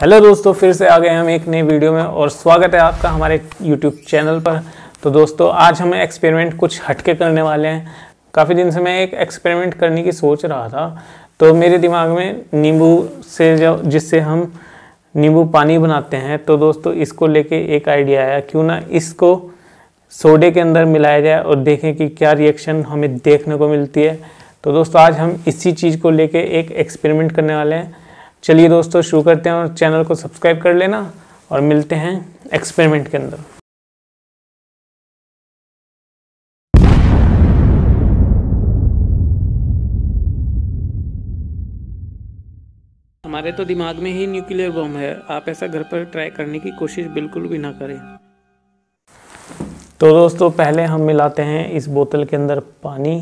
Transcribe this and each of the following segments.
Hello दोस्तों, फिर से आ गए हम एक नई वीडियो में और स्वागत है आपका हमारे यूट्यूब चैनल पर। तो दोस्तों, आज हम एक्सपेरिमेंट कुछ हटके करने वाले हैं। काफ़ी दिन से मैं एक एक्सपेरिमेंट करने की सोच रहा था, तो मेरे दिमाग में नींबू से जिससे हम नींबू पानी बनाते हैं, तो दोस्तों इसको लेके एक आइडिया आया, क्यों ना इसको सोडे के अंदर मिलाया जाए और देखें कि क्या रिएक्शन हमें देखने को मिलती है। तो दोस्तों आज हम इसी चीज़ को लेके एक एक्सपेरिमेंट करने वाले हैं। चलिए दोस्तों शुरू करते हैं और चैनल को सब्सक्राइब कर लेना और मिलते हैं एक्सपेरिमेंट के अंदर। हमारे तो दिमाग में ही न्यूक्लियर बम है, आप ऐसा घर पर ट्राई करने की कोशिश बिल्कुल भी ना करें। तो दोस्तों पहले हम मिलाते हैं इस बोतल के अंदर पानी।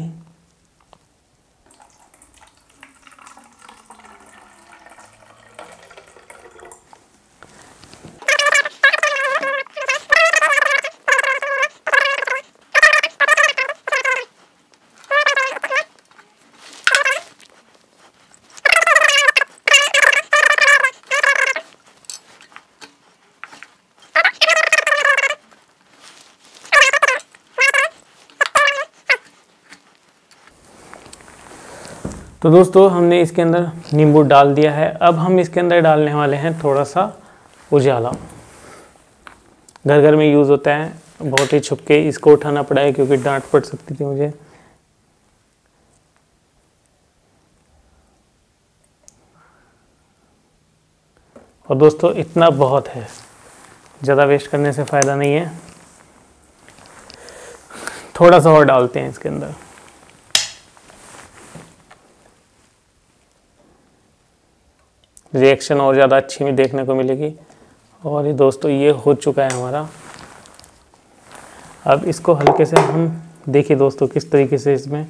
तो दोस्तों हमने इसके अंदर नींबू डाल दिया है। अब हम इसके अंदर डालने वाले हैं थोड़ा सा उजाला। घर घर में यूज़ होता है, बहुत ही छुपके इसको उठाना पड़ा है क्योंकि डांट पड़ सकती थी मुझे। और दोस्तों इतना बहुत है, ज़्यादा वेस्ट करने से फ़ायदा नहीं है। थोड़ा सा और डालते हैं इसके अंदर। रिएक्शन और ज़्यादा अच्छी में देखने को मिलेगी। और ये दोस्तों ये हो चुका है हमारा। अब इसको हल्के से हम देखिए दोस्तों किस तरीके से इसमें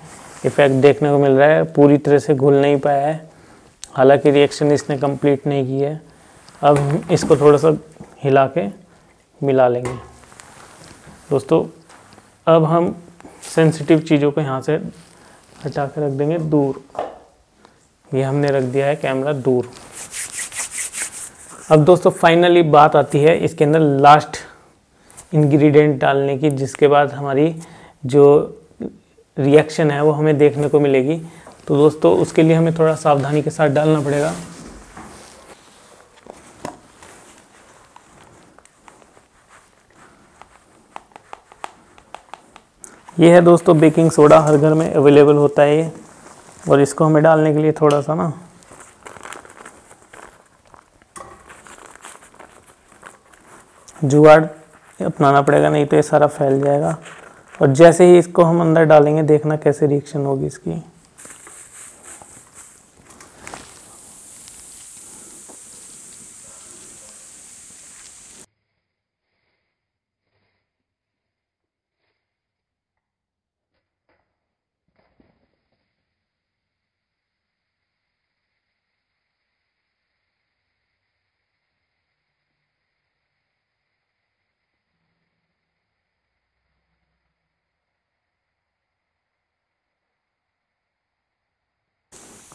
इफ़ेक्ट देखने को मिल रहा है। पूरी तरह से घुल नहीं पाया है, हालांकि रिएक्शन इसने कंप्लीट नहीं की है। अब हम इसको थोड़ा सा हिला के मिला लेंगे। दोस्तों अब हम सेंसिटिव चीज़ों को यहाँ से हटा के रख देंगे दूर। ये हमने रख दिया है कैमरा दूर। अब दोस्तों फाइनली बात आती है इसके अंदर लास्ट इंग्रेडिएंट डालने की, जिसके बाद हमारी जो रिएक्शन है वो हमें देखने को मिलेगी। तो दोस्तों उसके लिए हमें थोड़ा सावधानी के साथ डालना पड़ेगा। ये है दोस्तों बेकिंग सोडा, हर घर में अवेलेबल होता है ये। और इसको हमें डालने के लिए थोड़ा सा ना जुगाड़ अपनाना पड़ेगा, नहीं तो ये सारा फैल जाएगा। और जैसे ही इसको हम अंदर डालेंगे, देखना कैसे रिएक्शन होगी इसकी।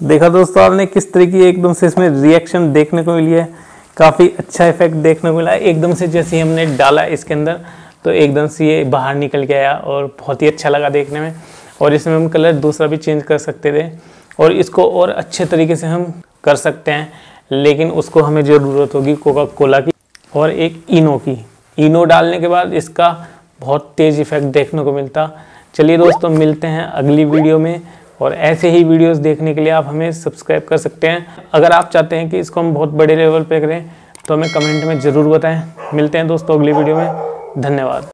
देखा दोस्तों आपने किस तरीके की एकदम से इसमें रिएक्शन देखने को मिली है। काफ़ी अच्छा इफेक्ट देखने को मिला है। एकदम से जैसे ही हमने डाला इसके अंदर, तो एकदम से ये बाहर निकल के आया और बहुत ही अच्छा लगा देखने में। और इसमें हम कलर दूसरा भी चेंज कर सकते थे और इसको और अच्छे तरीके से हम कर सकते हैं, लेकिन उसको हमें ज़रूरत होगी कोका कोला की और एक इनो की। इनो डालने के बाद इसका बहुत तेज़ इफेक्ट देखने को मिलता। चलिए दोस्तों मिलते हैं अगली वीडियो में, और ऐसे ही वीडियोस देखने के लिए आप हमें सब्सक्राइब कर सकते हैं। अगर आप चाहते हैं कि इसको हम बहुत बड़े लेवल पे करें तो हमें कमेंट में ज़रूर बताएं। मिलते हैं दोस्तों अगली वीडियो में, धन्यवाद।